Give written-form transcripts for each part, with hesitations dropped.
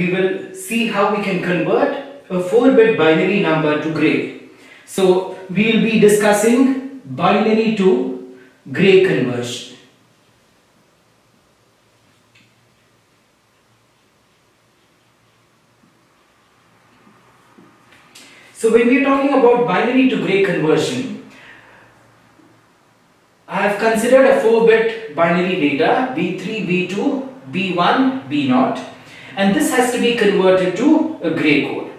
we will see how we can convert a 4-bit binary number to gray. So we will be discussing binary to gray conversion. So when we are talking about binary to gray conversion, I have considered a 4-bit binary data B3, B2, B1, B0, and this has to be converted to a gray code.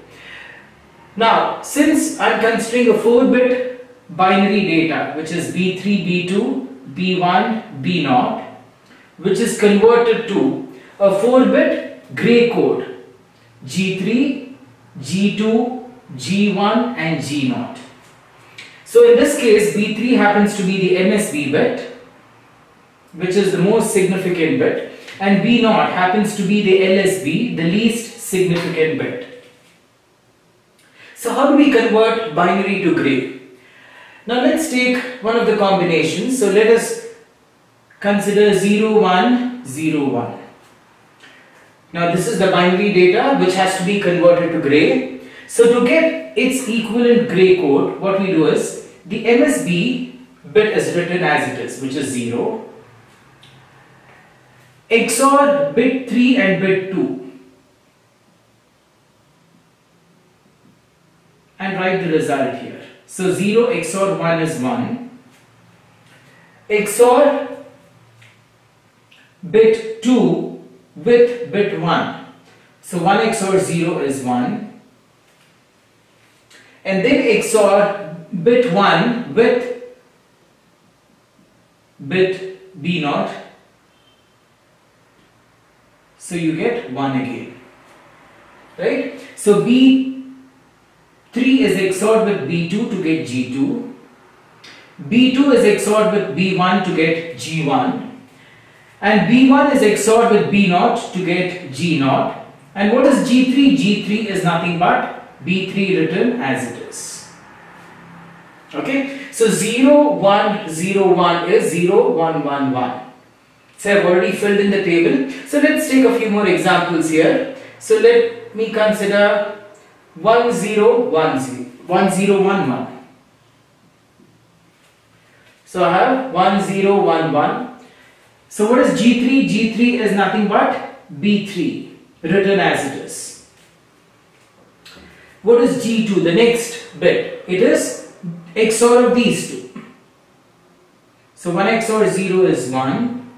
Now, since I am considering a 4-bit binary data which is B3, B2, B1, B0, which is converted to a 4-bit gray code G3, G2, G1 and G0. So in this case, B3 happens to be the MSB bit, which is the most significant bit, and B0 happens to be the LSB, the least significant bit. So how do we convert binary to gray? Now let's take one of the combinations. So let us consider 0, 1, 0, 1. Now this is the binary data which has to be converted to gray. So to get its equivalent gray code, what we do is the MSB bit is written as it is, which is 0. XOR bit 3 and bit 2. And write the result here. So 0 XOR 1 is 1. XOR bit 2 with bit 1. So 1 XOR 0 is 1. And then XOR bit 1 with bit B0, so you get 1 again, right? So B3 is XOR with B2 to get G2, B2 is XOR with B1 to get G1, and B1 is XOR with B0 to get G0. And what is G3? G3 is nothing but B3 written as it is. Okay, so 0, 1, 0, 1 is 0, 1, 1, 1. So I've already filled in the table. So let's take a few more examples here. So let me consider 1, 0, 1, 0, 1, 0, 1, 1. So I have 1, 0, 1, 1. So what is G3? G3 is nothing but B3 written as it is. What is G2, the next bit? It is XOR of these two. So 1 XOR 0 is 1.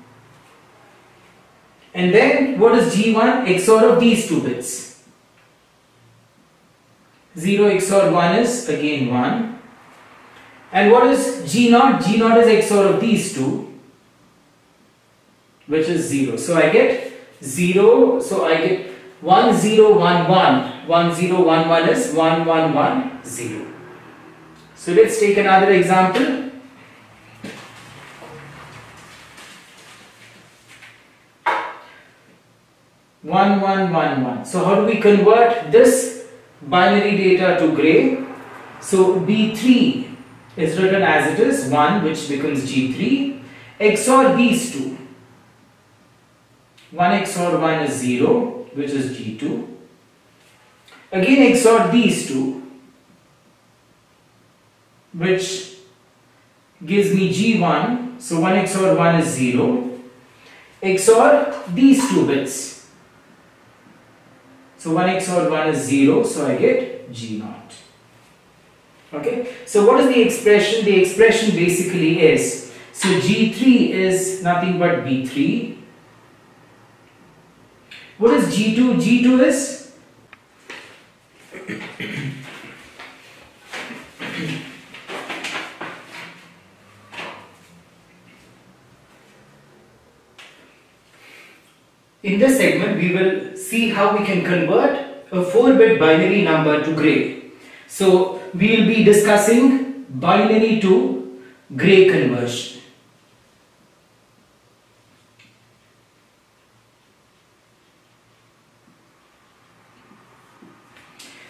And then what is G1? XOR of these two bits. 0 XOR 1 is again 1. And what is G0? G0 is XOR of these two, which is 0. So I get 0, so I get 1, 0, 1, 1. 1, 0, 1, 1 is 1, 1, 1, 0. So let's take another example. One, 1, 1, 1. So how do we convert this binary data to gray? So B3 is written as it is, 1, which becomes G3. XOR these two. 1 XOR 1 is 0, which is G2. Again XOR these two, which gives me G1, so 1 XOR 1 is 0, XOR these two bits, so 1 XOR 1 is 0, so I get G0. Okay, so what is the expression? The expression basically is, so G3 is nothing but B3. What is G2? G2 is in this segment, we will see how we can convert a 4-bit binary number to gray. So we will be discussing binary to gray conversion.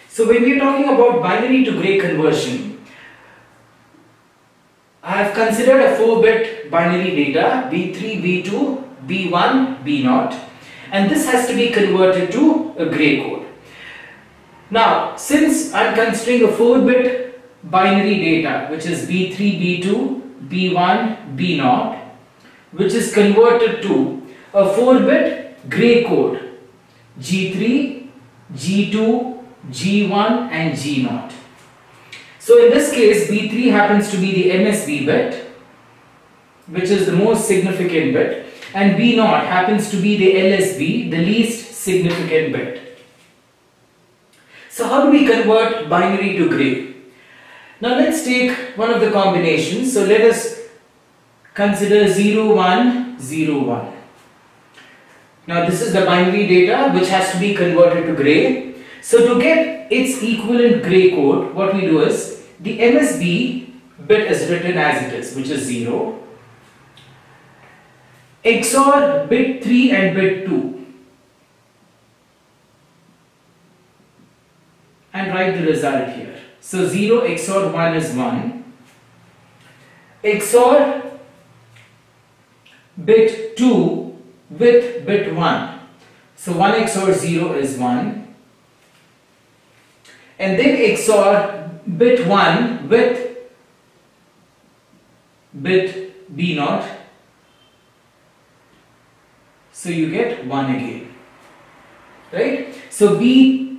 So when we are talking about binary to gray conversion, I have considered a 4-bit binary data B3, B2, B1, B0, and this has to be converted to the Gray code. Now, since I'm considering a 4-bit binary data, which is B3, B2, B1, B0, which is converted to a 4-bit Gray code, G3, G2, G1 and G0. So in this case, B3 happens to be the MSB bit, which is the most significant bit, and B0 happens to be the LSB, the least significant bit. So how do we convert binary to Gray? Now let's take one of the combinations. So let us consider 0, 1, 0, 1. Now this is the binary data which has to be converted to Gray. So to get its equivalent Gray code, what we do is the MSB bit is written as it is, which is 0. XOR bit 3 and bit 2 and write the result here. So 0 XOR 1 is 1, XOR bit 2 with bit 1, so 1 XOR 0 is 1, and then XOR bit 1 with bit B0. So you get 1 again, right? So B3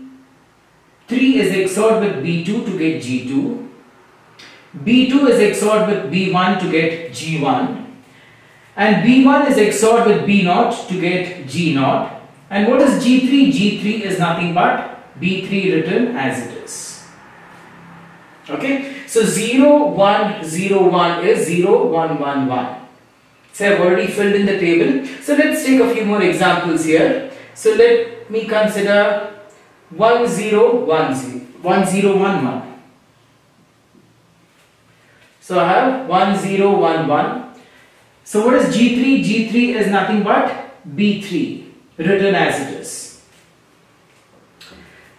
is XOR with B2 to get G2. B2 is XOR with B1 to get G1. And B1 is XOR with B0 to get G0. And what is G3? G3 is nothing but B3 written as it is. Okay? So 0, 1, 0, 1 is 0, 1, 1, 1. So I've already filled in the table. So let's take a few more examples here. So let me consider 1011. So I have 1011. So what is G3? G3 is nothing but B3 written as it is.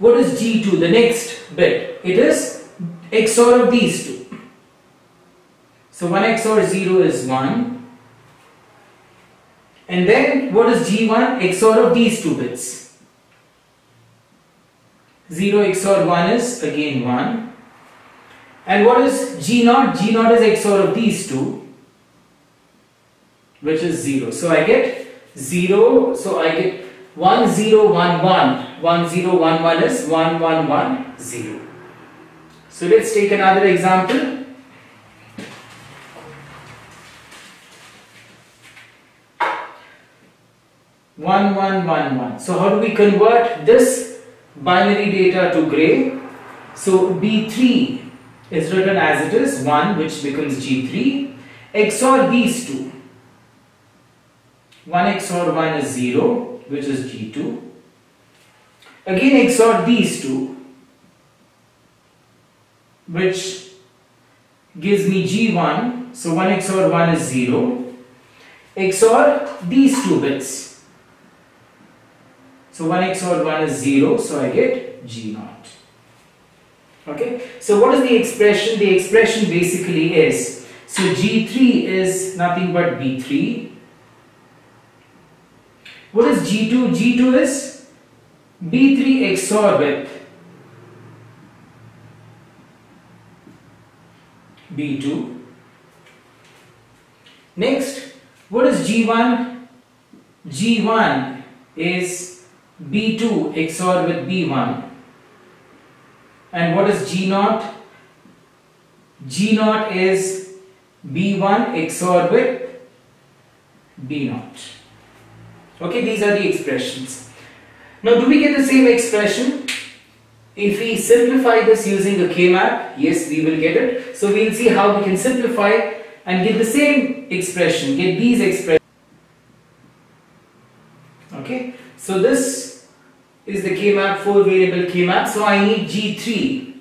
What is G2? The next bit. It is XOR of these two. So 1 XOR 0 is 1. And then what is G1? XOR of these two bits. 0 XOR 1 is again 1. And what is G0? G0 is XOR of these two, which is 0. So I get 0. So I get 1, 0, 1, 1. 1, 0, 1, 1 is 1, 1, 1, 0. So let's take another example. One, one, one, one. So how do we convert this binary data to Gray? So B3 is written as it is, 1, which becomes G3. XOR these two. 1 XOR 1 is 0, which is G2. Again XOR these two, which gives me G1. So 1 XOR 1 is 0. XOR these two bits. So 1 XOR 1 is 0, so I get G0. Okay, so what is the expression? The expression basically is, so G3 is nothing but B3. What is G2? G2 is B3 XOR with B2. Next, what is G1? G1 is B2 XOR with B1. And what is G0? G0 is B1 XOR with B0. Okay, these are the expressions. Now, do we get the same expression? If we simplify this using a K-map, yes, we will get it. So we'll see how we can simplify and get the same expression, get these expressions. Okay. So this is the K-map, 4-variable K-map, so I need G3,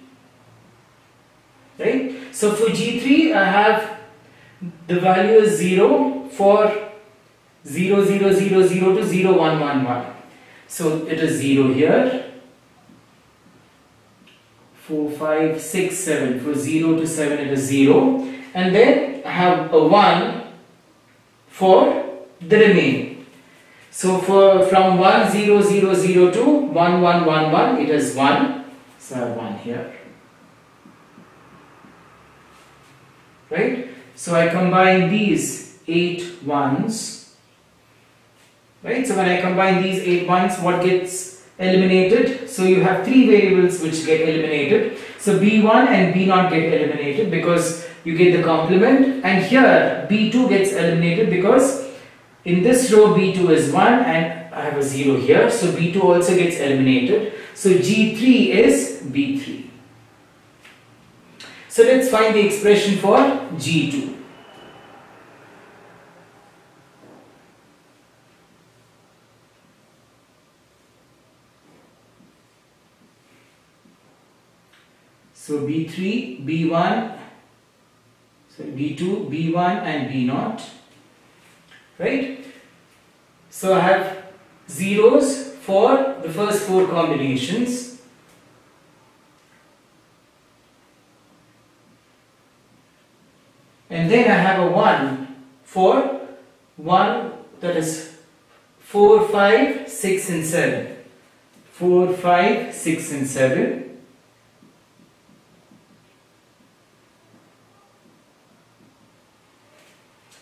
right? So for G3, I have the value is 0 for 0, 0, 0, 0 to 0, 1, 1, 1. So it is 0 here, 4, 5, 6, 7, for 0 to 7 it is 0, and then I have a 1 for the remaining. So from 1000 to 1111, it is 1. So I have 1 here. Right? So I combine these 8 ones. Right? So when I combine these 8 ones, what gets eliminated? So you have 3 variables which get eliminated. So B1 and B0 get eliminated because you get the complement, and here B2 gets eliminated because in this row B2 is 1 and I have a 0 here, so B2 also gets eliminated. So G3 is B3. So let's find the expression for G2. So B3, B1, so B2, B1 and B0. Right? So I have zeros for the first 4 combinations. And then I have a 1 for 1, that is 4, 5, 6 and 7. 4, 5, 6 and 7.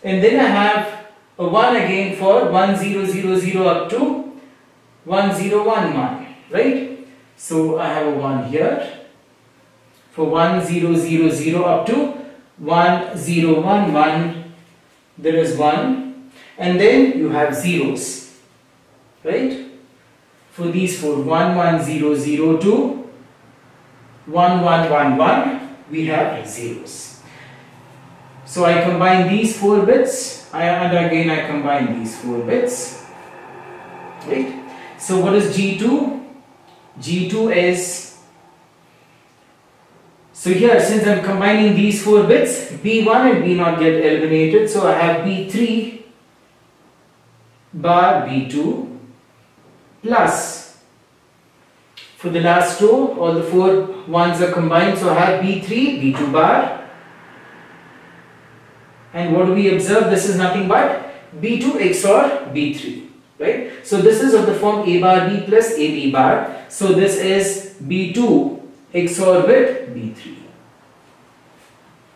And then I have a 1 again for 1000 up to 1011, right? So I have a 1 here for 1000 up to 1011, there is 1, and then you have zeros, right? For these 4, 1100 to 1111, we have zeros. So I combine these 4 bits, and again I combine these 4 bits, right? So what is G2? G2 is, so here since I'm combining these 4 bits, B1 and B0 get eliminated, so I have B3 bar B2 plus, for the last row all the 4 ones are combined, so I have B3 B2 bar. And what do we observe? This is nothing but B2 XOR B3, right? So this is of the form A bar B plus AB bar. So this is B2 XOR with B3,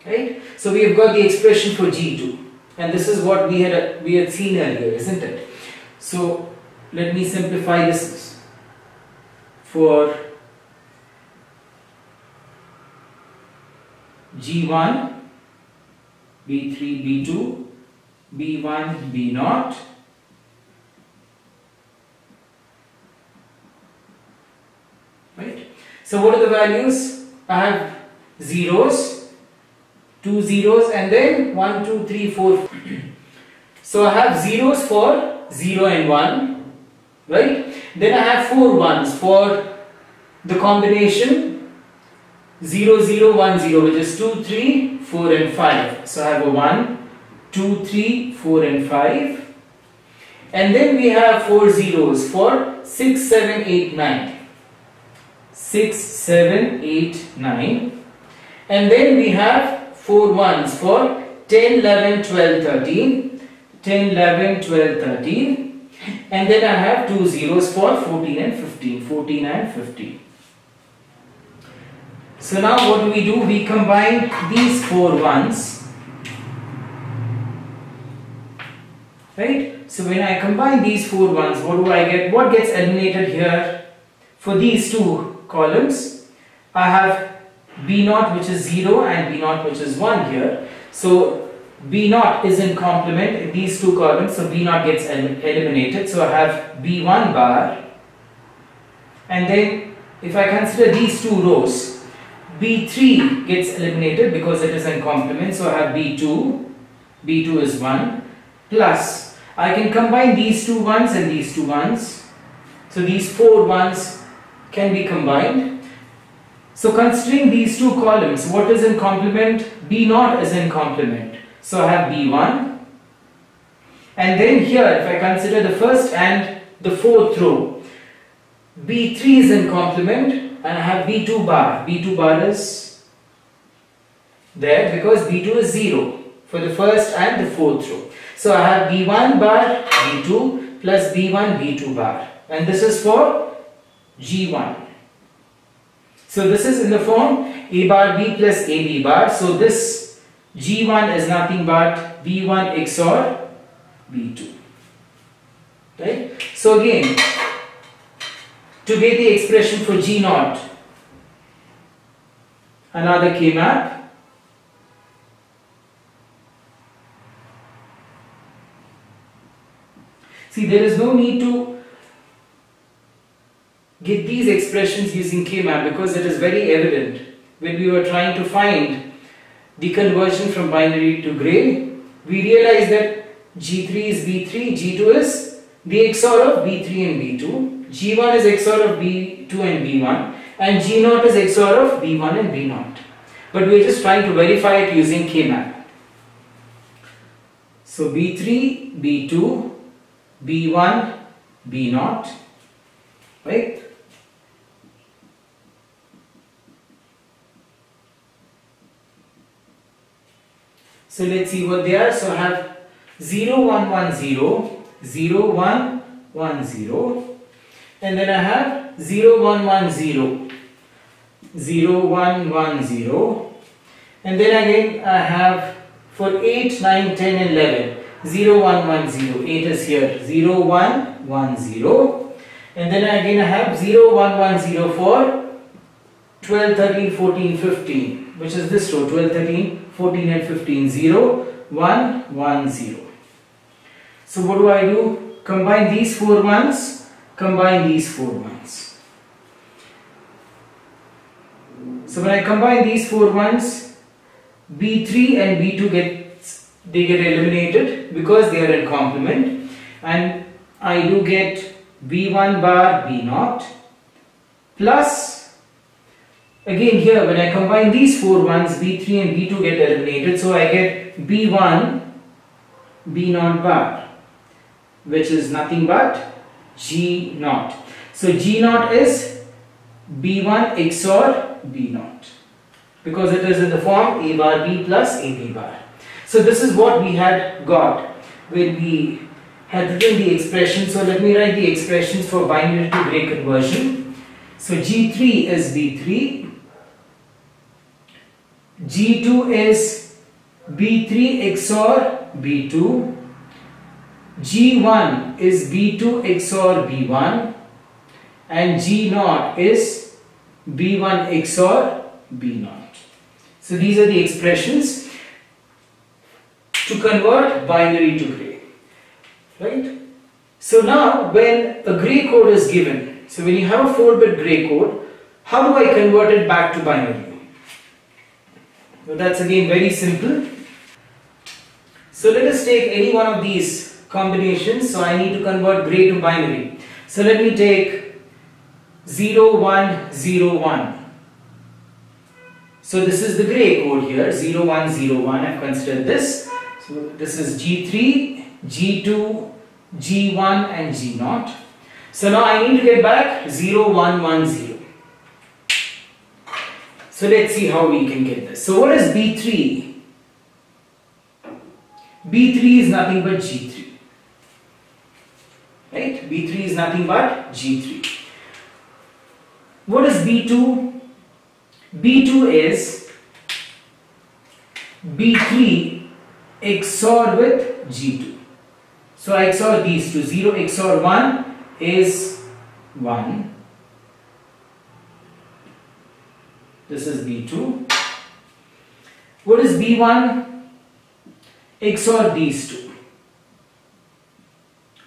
right? So we have got the expression for G2, and this is what we had seen earlier, isn't it? So let me simplify this for G1. B3, B2, B1, B0, right? So what are the values? I have zeros, 2 zeros, and then 1, 2, 3, 4. So I have zeros for 0 and 1, right? Then I have 4 ones for the combination 0010, which is 2, 3, 4 and 5. So I have a 1, 2, 3, 4 and 5. And then we have 4 zeros for 6, 7, 8, 9. 6, 7, 8, 9. And then we have 4 ones for 10, 11, 12, 13. 10, 11, 12, 13. And then I have 2 zeros for 14 and 15. 14 and 15. So now what do? We combine these 4 ones, right? So when I combine these 4 ones, what do I get? What gets eliminated here? For these 2 columns, I have B0 which is 0 and B0 which is 1 here. So B0 is in complement in these 2 columns, so B0 gets eliminated. So I have B1 bar, and then if I consider these 2 rows, B3 gets eliminated because it is in complement, so I have B2, B2 is 1, plus I can combine these 2 ones and these 2 ones, so these 4 ones can be combined. So considering these 2 columns, what is in complement? B0 is in complement, so I have B1, and then here if I consider the first and the fourth row, B3 is in complement. And I have B2 bar. B2 bar is there because B2 is 0 for the first and the fourth row. So I have B1 bar B2 plus B1, B2 bar, and this is for G1. So this is in the form A bar B plus AB bar. So this G1 is nothing but B1 XOR B2. Right? So again, to get the expression for G0, another K-map. See, there is no need to get these expressions using K-map because it is very evident when we were trying to find the conversion from binary to gray. We realized that G3 is B3, G2 is the XOR of B3 and B2, G1 is XOR of B2 and B1, and G0 is XOR of B1 and B0. But we are just trying to verify it using K-map. So B3, B2, B1, B0, right? So let's see what they are. So I have 0, 1, 1, 0, 0, 1, 1, 0, and then I have 0, 1, 1, 0, 0, 1, 1, 0, and then again I have for 8, 9, 10, 11, 0, 1, 1, 0, 8 is here, 0, 1, 1, 0, and then again I have 0, 1, 1, 0 for 12, 13, 14, 15, which is this row, 12, 13, 14 and 15, 0, 1, 1, 0. So what do I do? Combine these 4 1s, combine these 4 1s. So when I combine these 4 1s, B3 and B2 get eliminated because they are in complement, and I do get B1 bar B0 plus. Again here, when I combine these 4 1s, B3 and B2 get eliminated, so I get B1 B0 bar, which is nothing but G0. So G0 is B1 XOR B0 because it is in the form A bar B plus AB bar. So this is what we had got when we had written the expression. So let me write the expressions for binary to gray conversion. So G3 is B3, G2 is B3 XOR B2, G1 is B2 XOR B1, and G0 is B1 XOR B0. So these are the expressions to convert binary to gray, right? So now when a gray code is given, so when you have a 4-bit gray code, how do I convert it back to binary? So that's again very simple. So let us take any one of these combinations. So I need to convert gray to binary. So let me take 0, 1, 0, 1. So this is the gray code here, 0, 1, 0, 1. I've considered this. So this is G3, G2, G1 and G0. So now I need to get back 0, 1, 1, 0. So let's see how we can get this. So what is B3? B3 is nothing but G3, right? B3 is nothing but G3. What is B2? B2 is B3 XOR with G2. So I XOR these two. 0 XOR 1 is 1. This is B2. What is B1? XOR these two.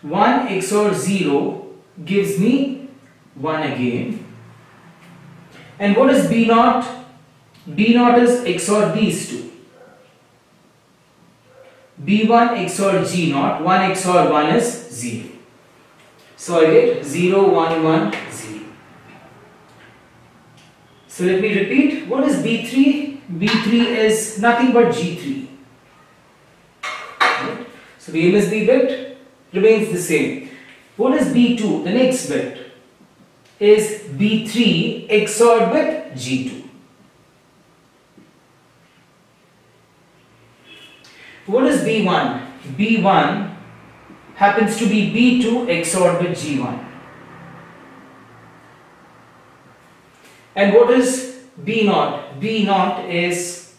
1 XOR 0 gives me 1 again. And what is B0? B0 is XOR these two. B1 XOR G0, 1 XOR 1 is 0. So I get 0, 1, 1, 0. So let me repeat. What is B3? B3 is nothing but G3. So the MSB bit remains the same. What is B2? The next bit is B3 XOR with G2. What is B1? B1 happens to be B2 XOR with G1. And what is B0? B0 is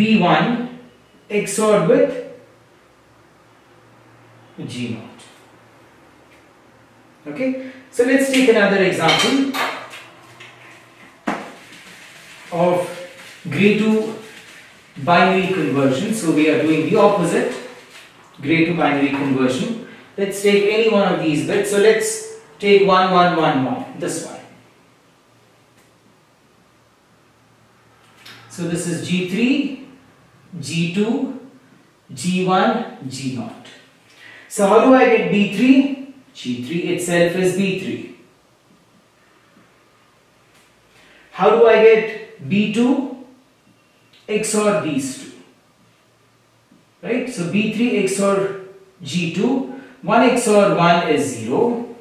B1 XOR with G0. Okay, so let's take another example of Gray to binary conversion. So we are doing the opposite, Gray to binary conversion. Let's take any one of these bits. So let's take 1, 1, 1, 1, this one. So this is G3, G2, G1, G0. So how do I get B3? G3 itself is B3. How do I get B2? XOR these two, right? So B3 XOR G2, 1 XOR 1 is 0.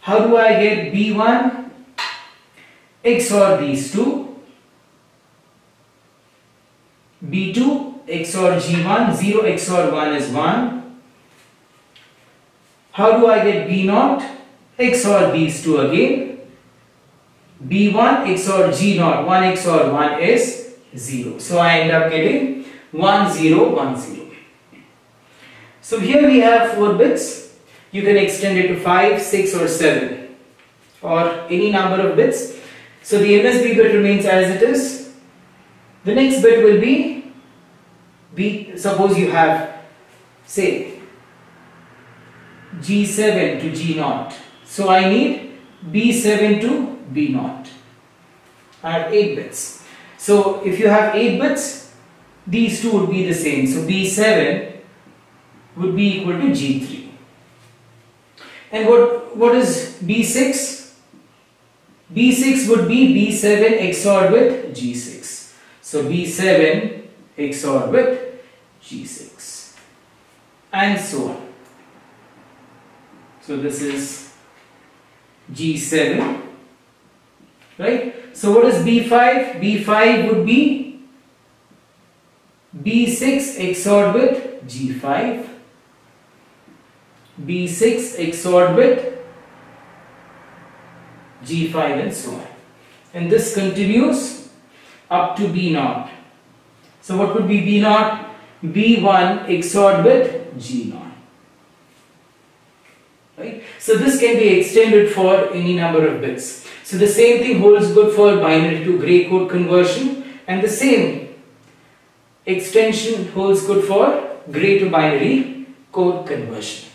How do I get B1 XOR these two? B2 XOR G1, 0 XOR 1 is 1. How do I get B0 XOR these two again? B1 XOR G0, 1 XOR 1 is 0. So I end up getting 1, 0, 1, 0. So here we have 4 bits. You can extend it to 5, 6 or 7 or any number of bits. So the MSB bit remains as it is. The next bit will be B. Suppose you have, say, G7 to G0. So I need B7 to B0. I have 8 bits. So if you have 8 bits, these two would be the same. So B7 would be equal to G3. And what is B6? B6 would be B7 XOR with G6. So B7 XOR with G6. And so on. So this is G7. Right? So what is B5? B5 would be B6 XOR with G5. B6 XOR with G5 and so on. And this continues up to B0. So what would be B0? B1 XOR with G0. Right? So this can be extended for any number of bits. So the same thing holds good for binary to Gray code conversion, and the same extension holds good for Gray to binary code conversion.